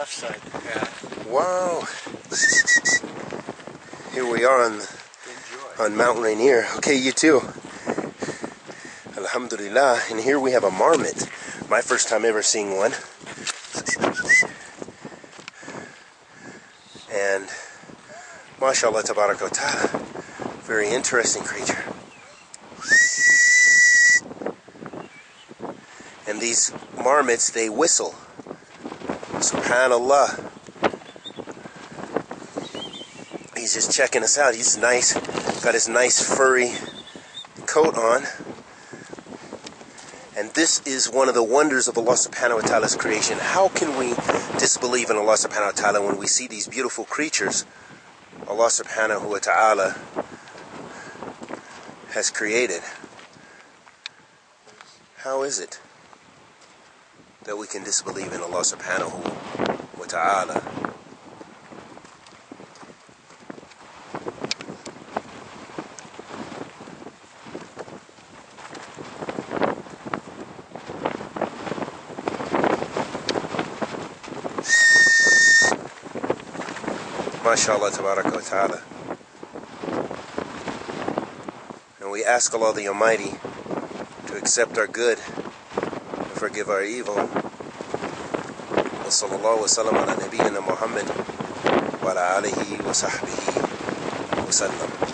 left side. Yeah. Wow. Here we are on Mount Rainier. Okay, you too. Alhamdulillah. And here we have a marmot. My first time ever seeing one. And MashaAllah Tabarakallah. Very interesting creature. And these marmots, they whistle. SubhanAllah. He's just checking us out. He's nice. Got his nice furry coat on. And this is one of the wonders of Allah Subhanahu Wa Ta'ala's creation. How can we disbelieve in Allah Subhanahu Wa Ta'ala when we see these beautiful creatures Allah Subhanahu Wa Ta'ala has created? How is it that we can disbelieve in Allah Subhanahu Wa Ta'ala? MashaAllah Tabarakah Wa Ta'ala. And we ask Allah the Almighty to accept our good and forgive our evil. Sallallahu alayhi wa sallam ala nabiyina Muhammad wa ala alihi wa sahbihi wa sallam.